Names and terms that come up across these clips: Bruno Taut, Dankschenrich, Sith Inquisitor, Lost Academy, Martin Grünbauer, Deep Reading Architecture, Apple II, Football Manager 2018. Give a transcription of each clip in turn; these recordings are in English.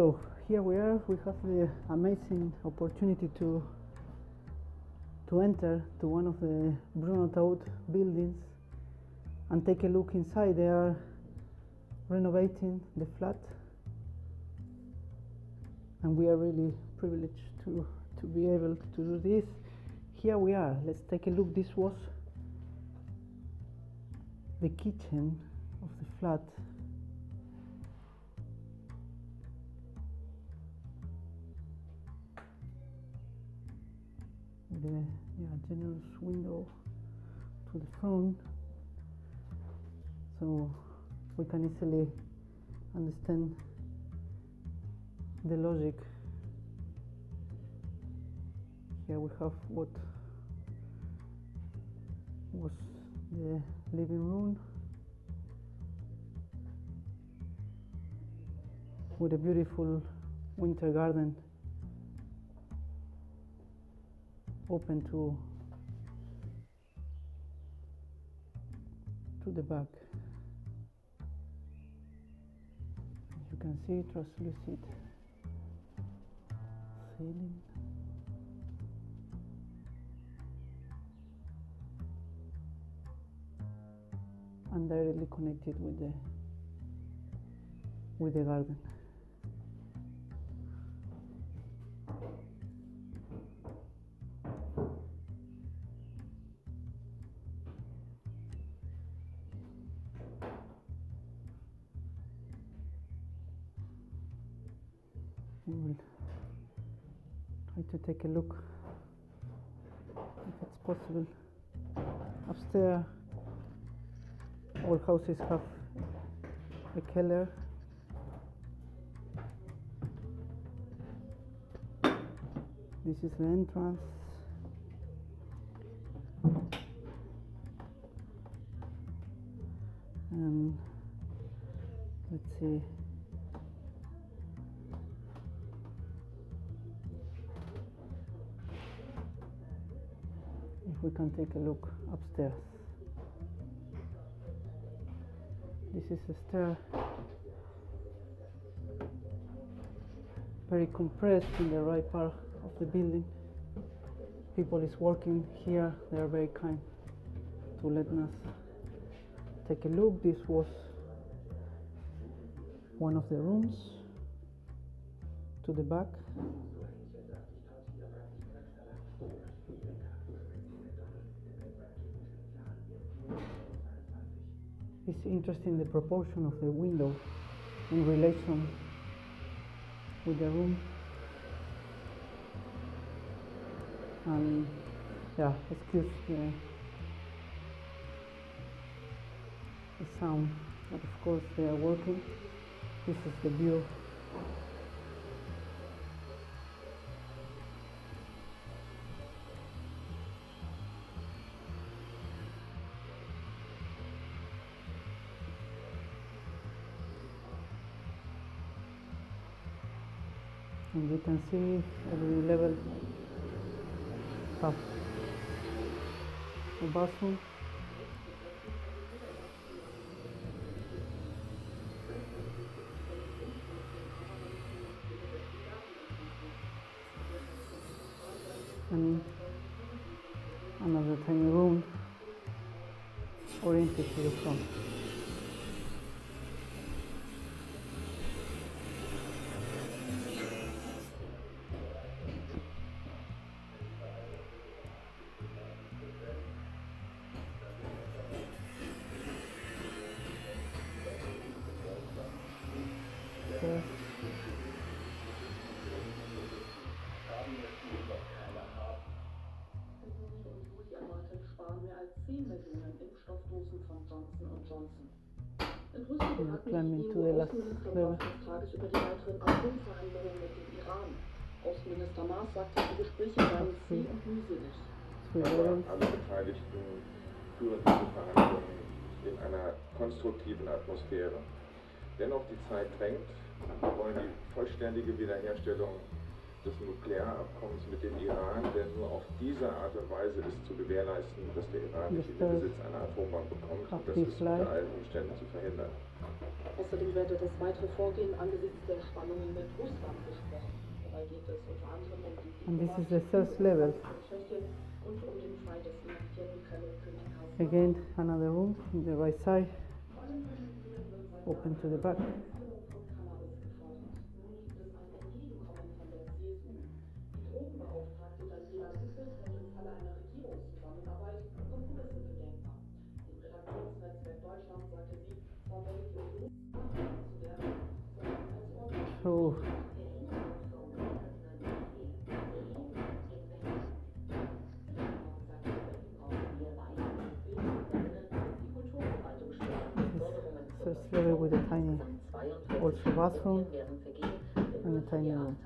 So here we are, we have the amazing opportunity to enter to one of the Bruno Taut buildings and take a look inside. They are renovating the flat and we are really privileged to be able to do this. Here we are, let's take a look. This was the kitchen of the flat. The generous window to the front, so we can easily understand the logic. Here we have what was the living room with a beautiful winter garden open to the back. As you can see, translucent ceiling. And directly connected with the garden. We'll try to take a look if it's possible upstairs. All houses have a cellar, this is the entrance, and let's see. We can take a look upstairs. This is a stair, very compressed in the right part of the building. People is working here, they are very kind to let us take a look. This was one of the rooms to the back. It's interesting the proportion of the window in relation with the room, and yeah, excuse the sound, but of course they are working. This is the view and you can see every level have a bathroom. And another tiny room oriented to the front. Climbing to the last level. Alle Beteiligten führen diese Verhandlungen in einer konstruktiven Atmosphäre. Dennoch die Zeit drängt, wir wollen die vollständige Wiederherstellung des Nuklearabkommens mit dem Iran, denn nur auf diese Art und Weise ist zu gewährleisten, dass der Iran nicht den Besitz einer Atombombe bekommt. Das ist unter allen Umständen zu verhindern. Außerdem werde das weitere Vorgehen angesichts der Spannungen mit Russland besprochen. Dabei geht es unter anderem um die und um den Fall des inaktiven Kreml-Königreichs. Again, another room in the right side, open to the back. So, first level with a tiny also bathroom and a tiny room.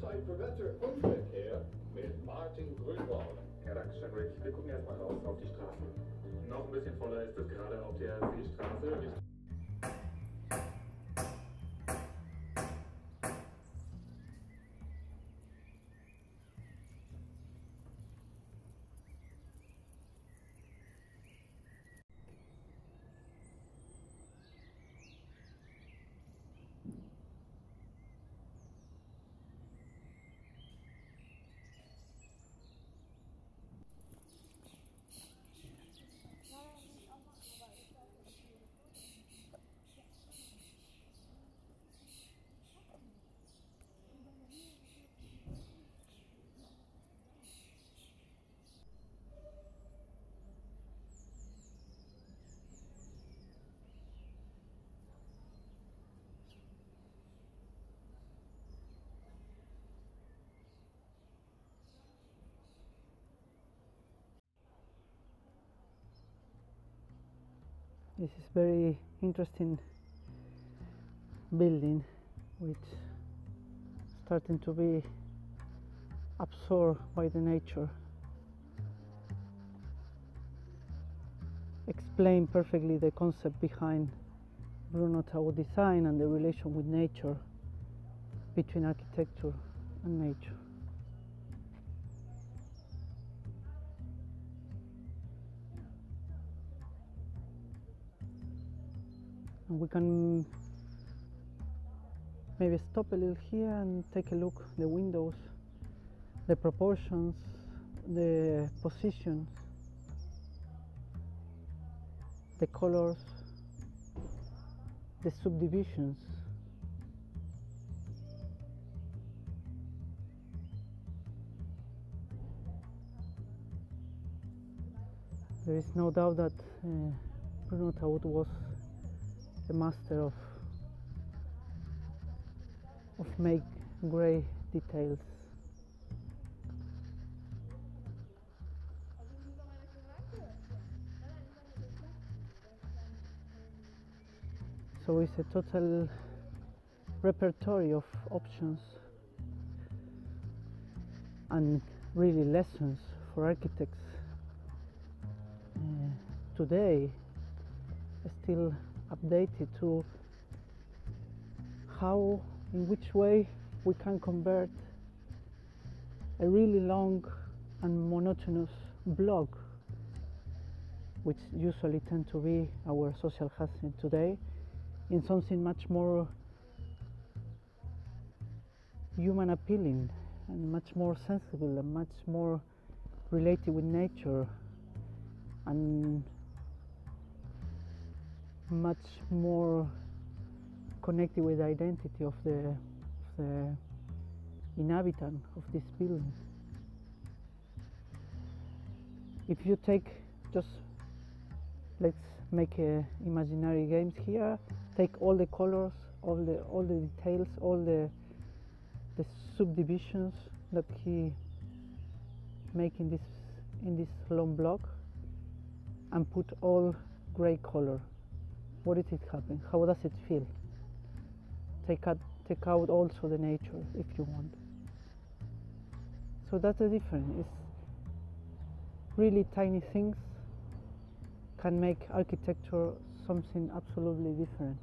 Zeit für Wetter und Verkehr mit Martin Grünbauer. Herr Dankschenrich, wir gucken erstmal raus auf die Straßen. Noch ein bisschen voller ist es gerade auf der Seestraße. This is very interesting building, which starting to be absorbed by the nature, explain perfectly the concept behind Bruno Taut design and the relation with nature, between architecture and nature. We can maybe stop a little here and take a look at the windows, the proportions, the positions, the colors, the subdivisions. There is no doubt that Bruno Taut was the master of make grey details. So it's a total repertory of options and really lessons for architects today, still updated to how, in which way we can convert a really long and monotonous block, which usually tend to be our social housing today, in something much more human appealing and much more sensible and much more related with nature and much more connected with the identity of the inhabitant of this building. If you take just, let's make imaginary games here, take all the colors, all the details, all the subdivisions that he make in this long block and put all gray color. What is it happening? How does it feel? Take out also the nature if you want. So that's the difference. It's really tiny things can make architecture something absolutely different.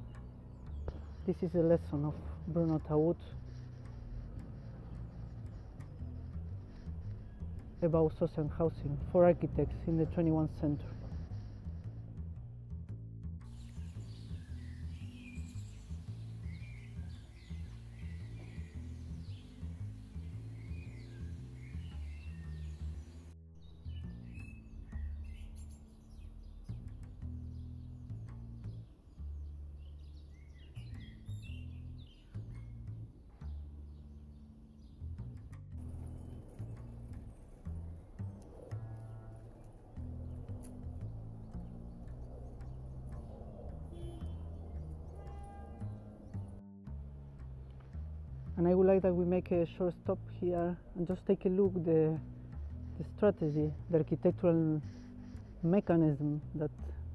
This is a lesson of Bruno Taut about social housing for architects in the 21st century. And I would like that we make a short stop here and just take a look at the strategy, the architectural mechanism that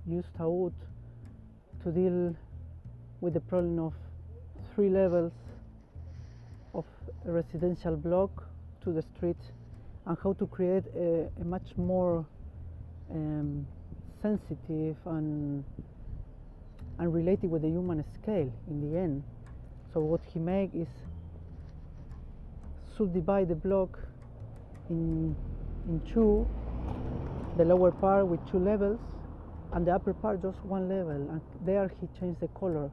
used Taut to deal with the problem of 3 levels of a residential block to the street, and how to create a much more sensitive and related with the human scale in the end. So what he makes is subdivide the block in two, the lower part with 2 levels and the upper part just 1 level, and there he changed the color.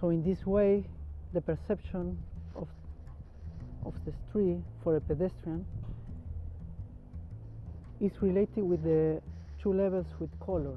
So in this way the perception of the street for a pedestrian is related with the 2 levels with color.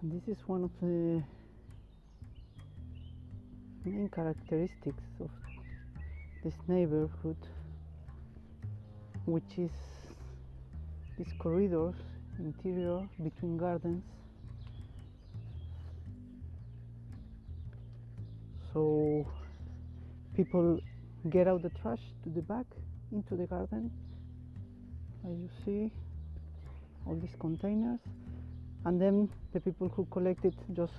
And this is one of the main characteristics of this neighborhood, which is these corridors, interior, between gardens. So people get out the trash to the back, into the garden, as you see, all these containers. And then the people who collect it just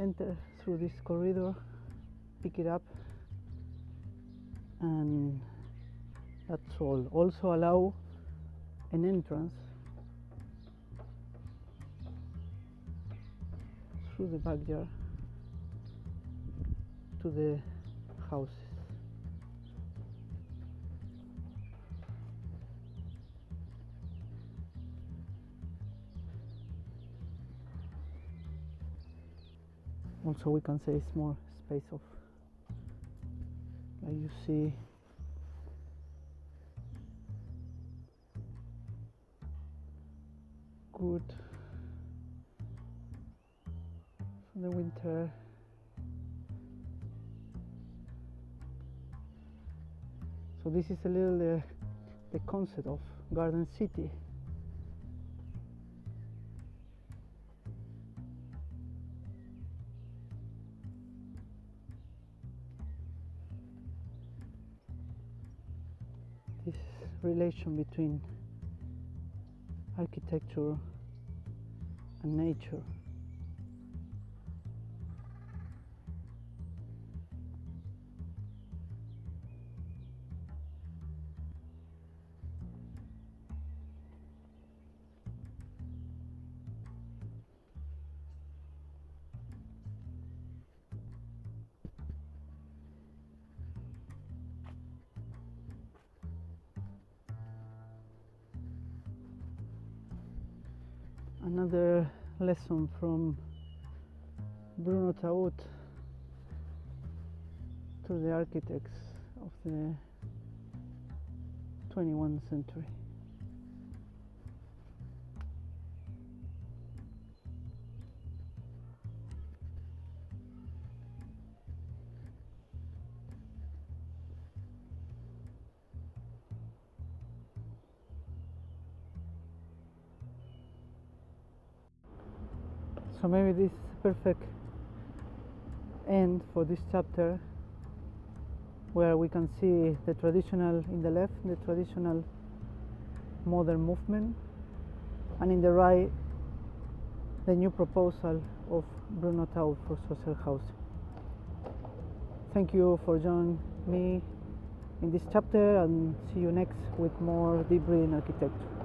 enter through this corridor, pick it up, and that's all. Also allow an entrance through the backyard to the houses. Also we can say it's more space off, like you see good for the winter. So this is a little the concept of Garden City. This relation between architecture and nature. Another lesson from Bruno Taut to the architects of the 21st century. So maybe this is a perfect end for this chapter, where we can see the traditional in the left, the traditional modern movement, and in the right, the new proposal of Bruno Taut for social housing. Thank you for joining me in this chapter, and see you next with more Deep Reading Architecture.